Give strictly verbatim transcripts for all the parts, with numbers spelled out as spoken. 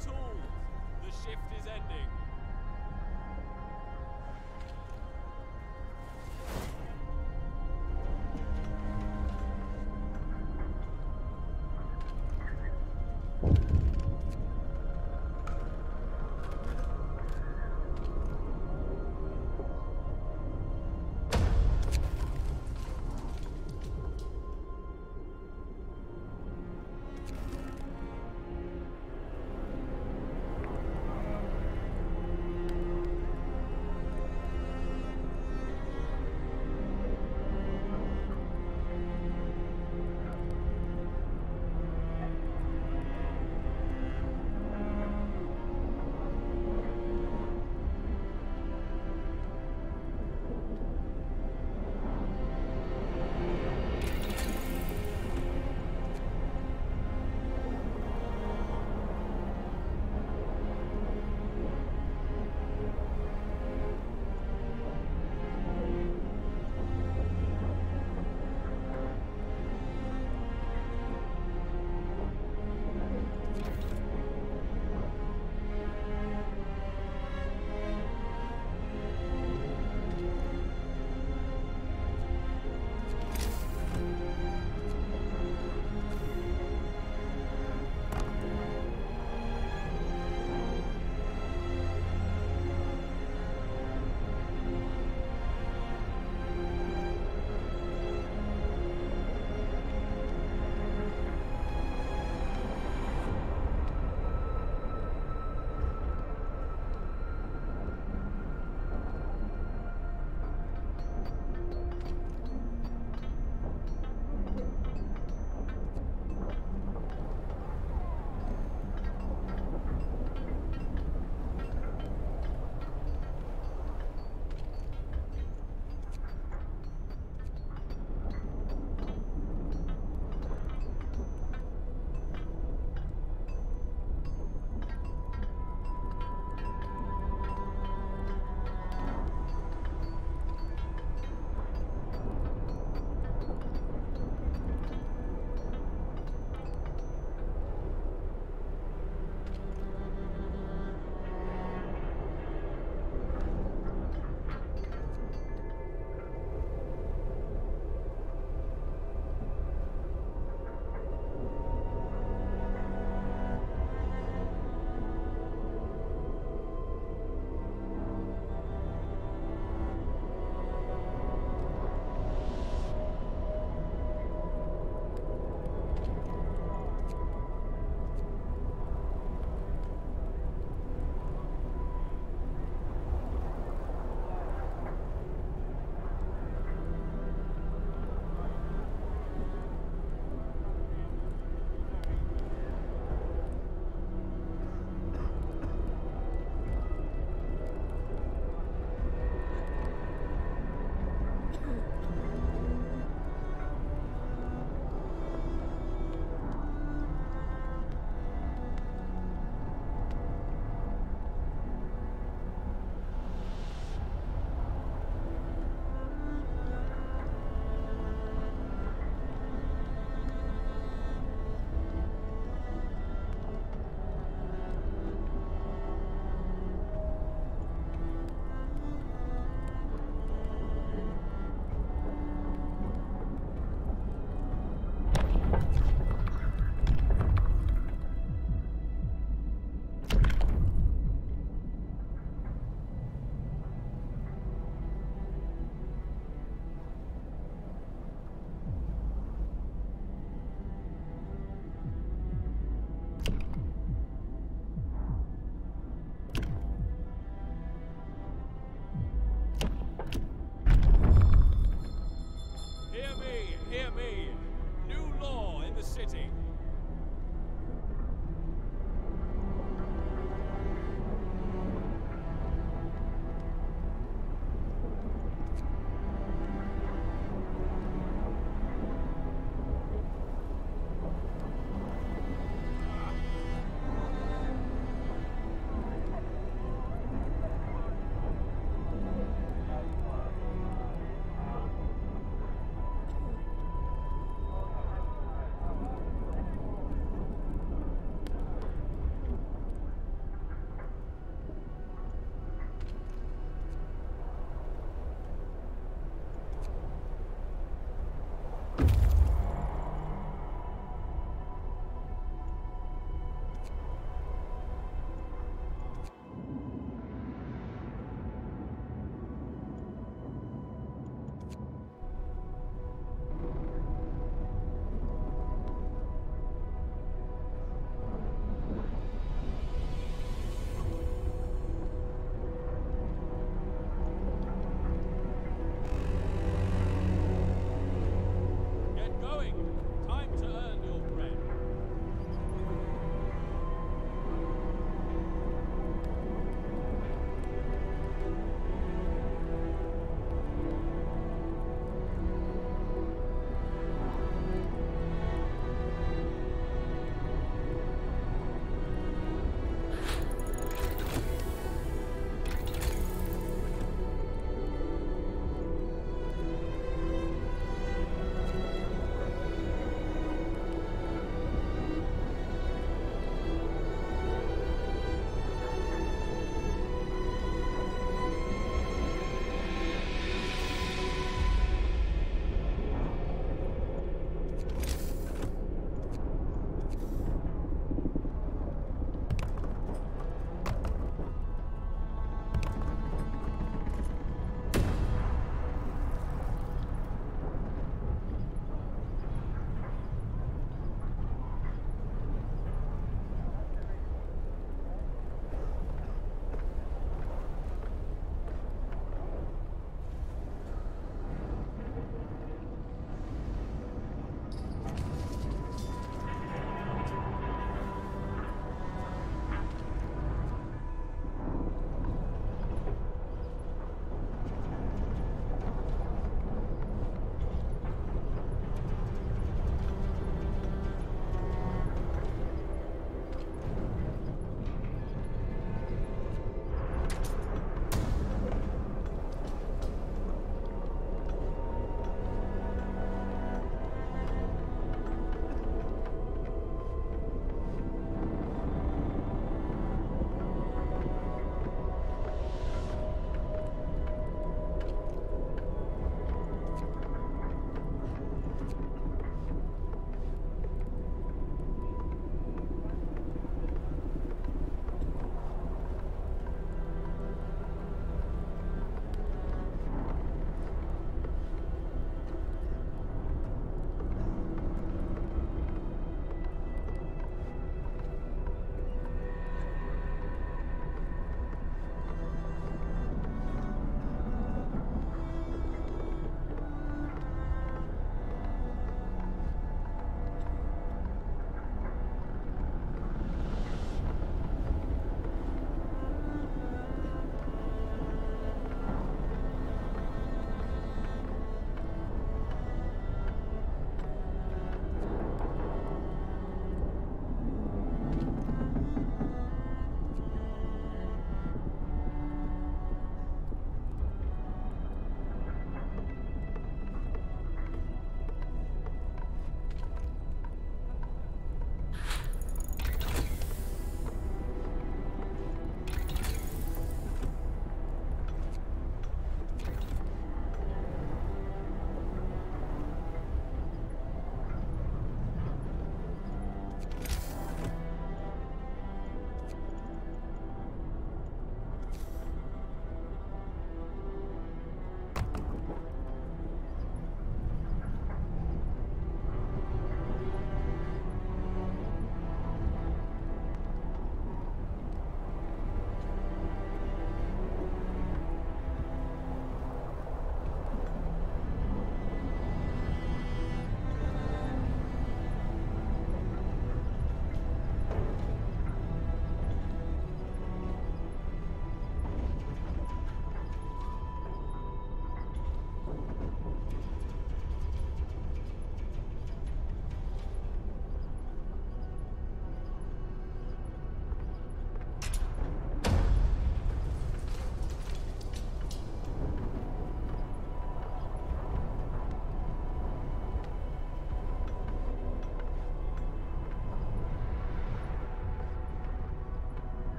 tools. The shift is ending.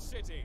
the city.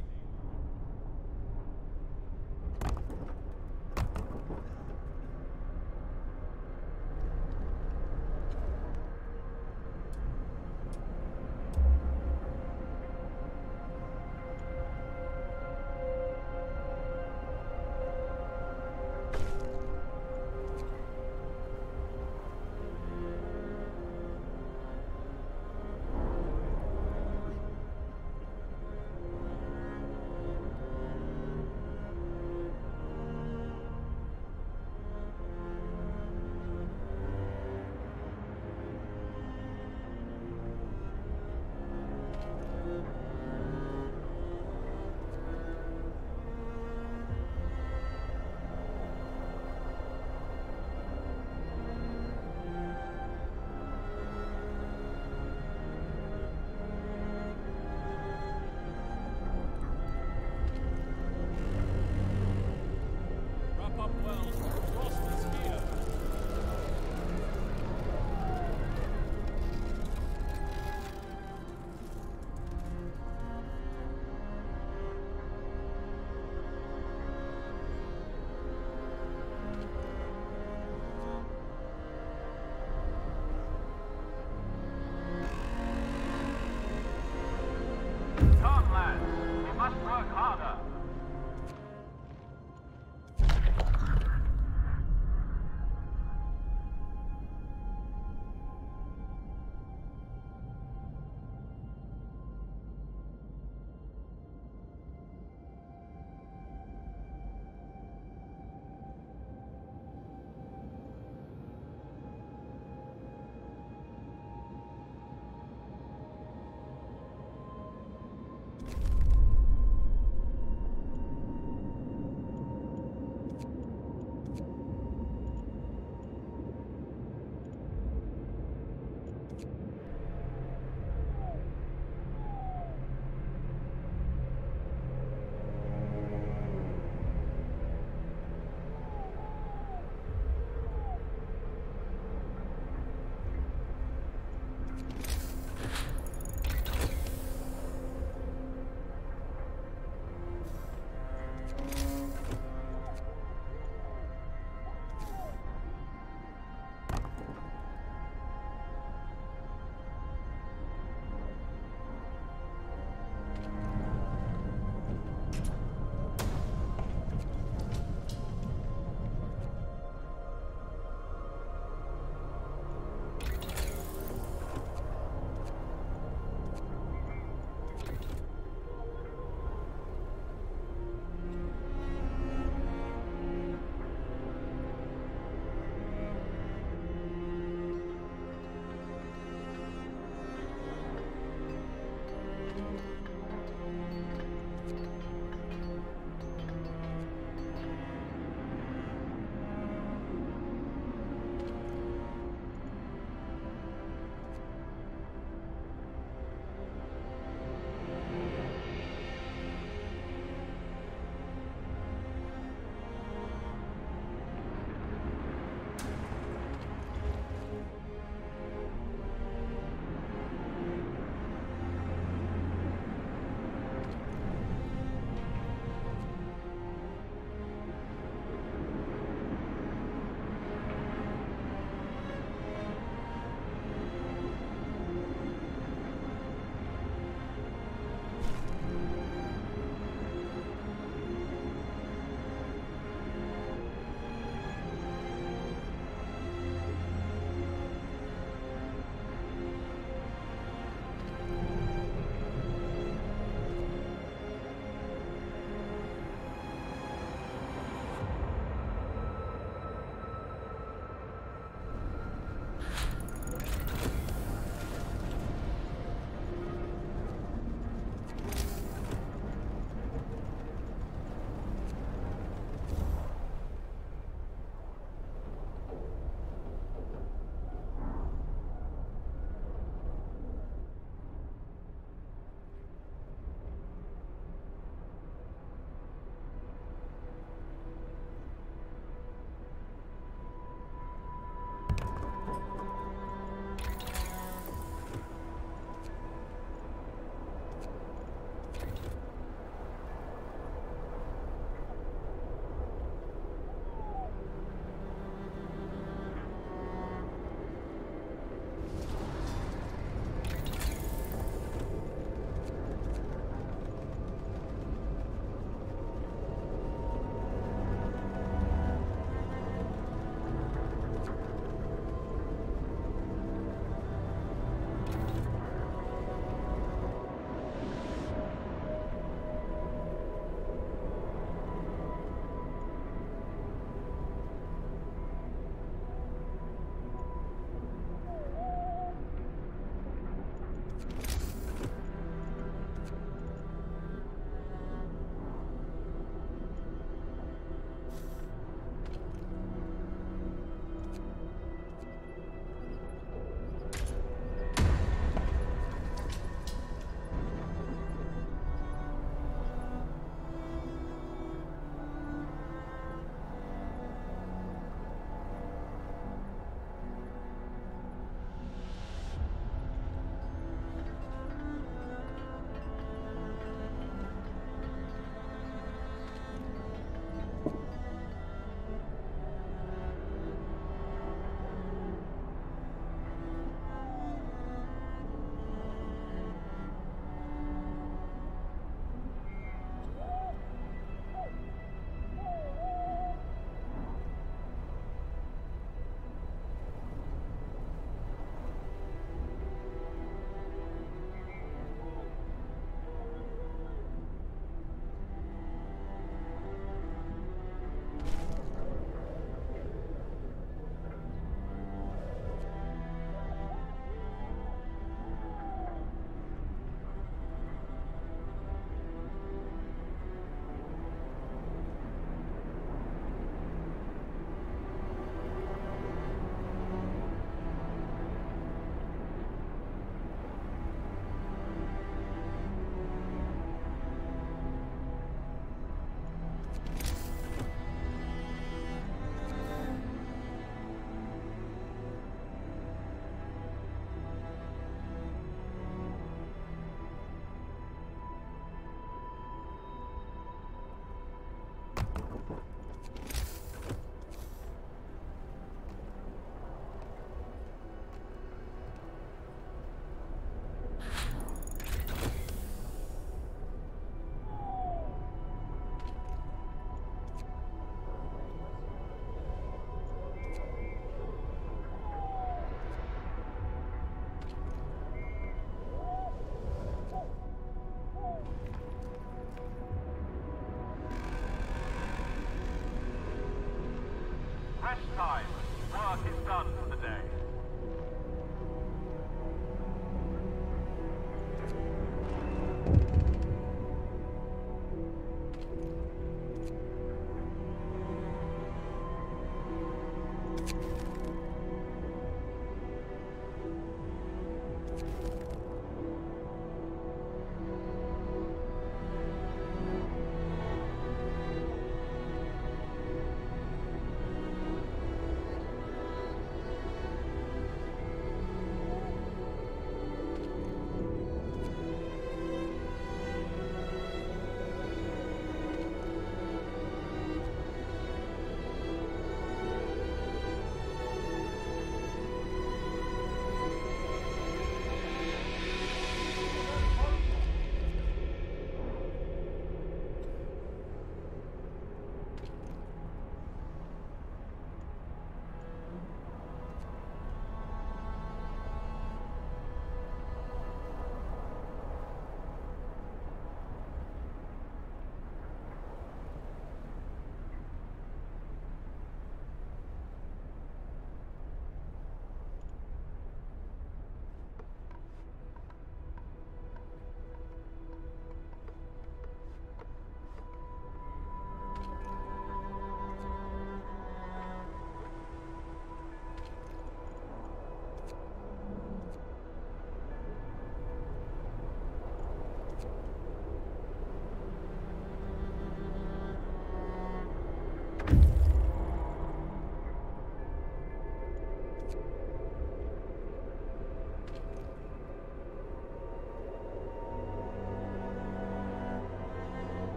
Slash time. Work is done for the day.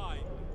side.